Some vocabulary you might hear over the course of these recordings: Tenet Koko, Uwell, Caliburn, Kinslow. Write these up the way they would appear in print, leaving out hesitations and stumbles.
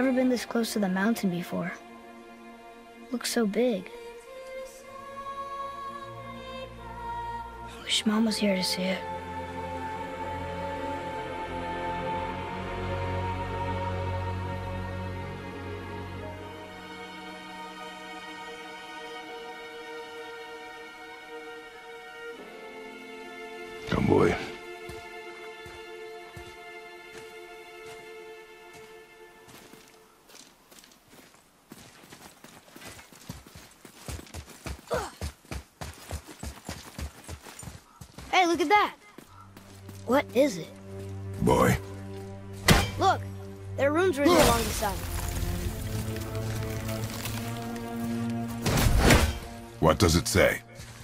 Never been this close to the mountain before. Looks so big. I wish Mom was here to see it. Come, boy. Hey, look at that. What is it? Boy. Look, there are runes written along the side. What does it say?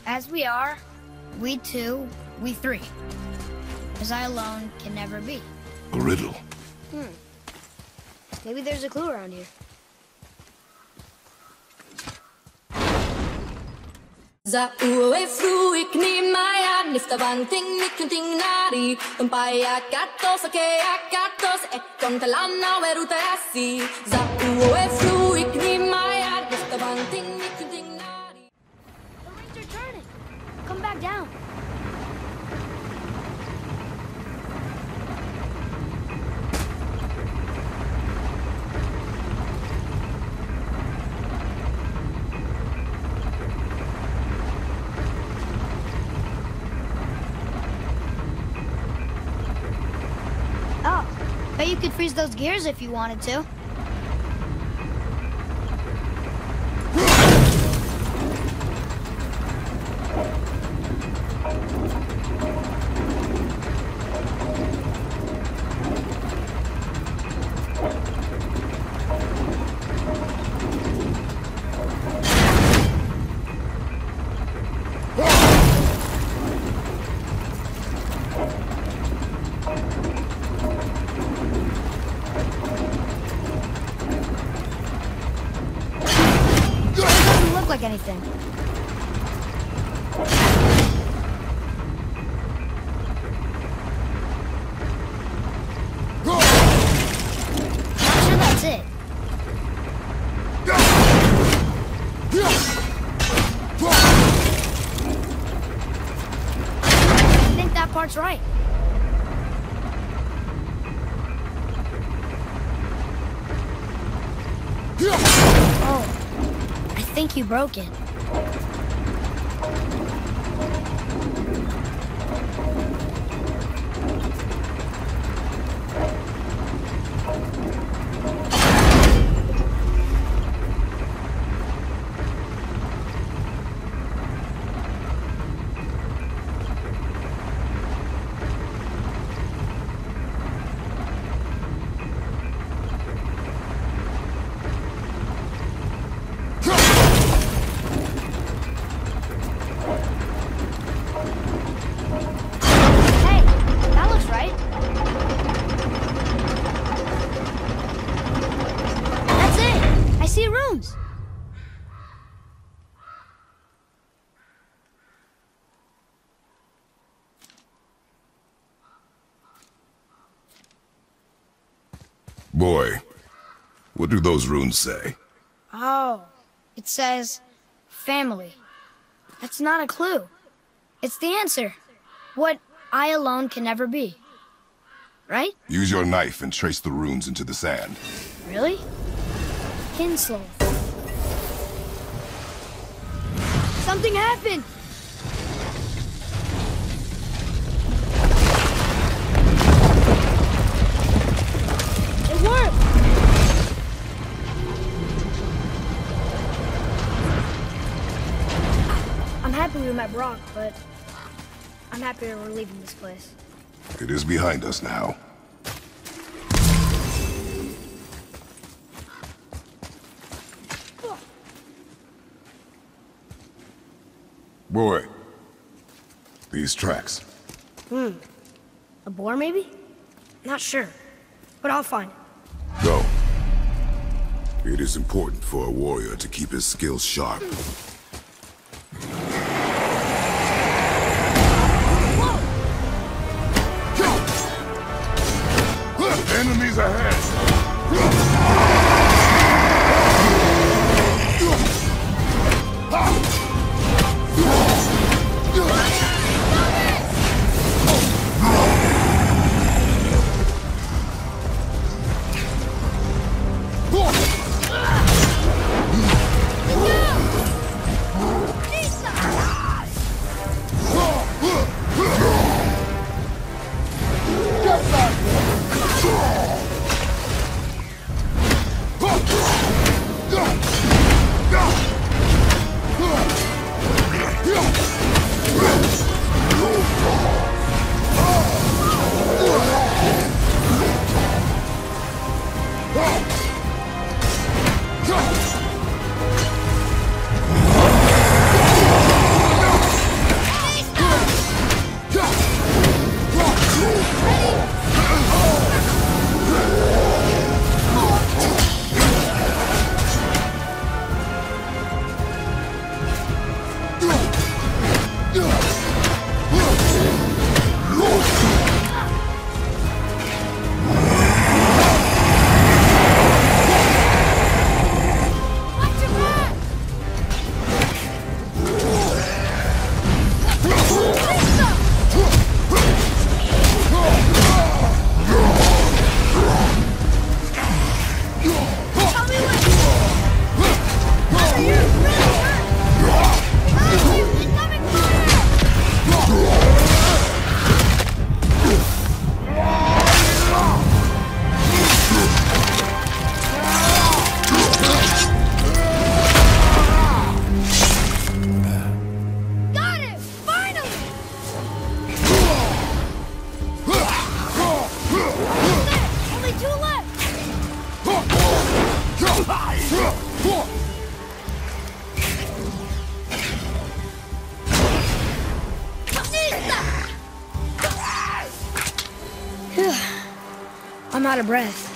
As we are, we two, we three. As I alone can never be. A riddle. Maybe there's a clue around here. Za uwe fluik ni maya nifta banting nikunting nari umpaya katos akea katos ekon talana weruta asi za uwe fluik ni maya nifta banting nikunting nari. The rings are turning. Come back down. Bet you could freeze those gears if you wanted to. Like anything. Go. I'm sure that's it. I think that part's right. Oh. I think you broke it. Boy, what do those runes say? Oh, it says family. That's not a clue. It's the answer. What I alone can never be. Right? Use your knife and trace the runes into the sand. Really? Kinslow. Something happened! We met Brock, but I'm happy we're leaving this place. It is behind us now. Boy, these tracks. A boar, maybe? Not sure, but I'll find it. Go. It is important for a warrior to keep his skills sharp. Enemies ahead! I'm out of breath.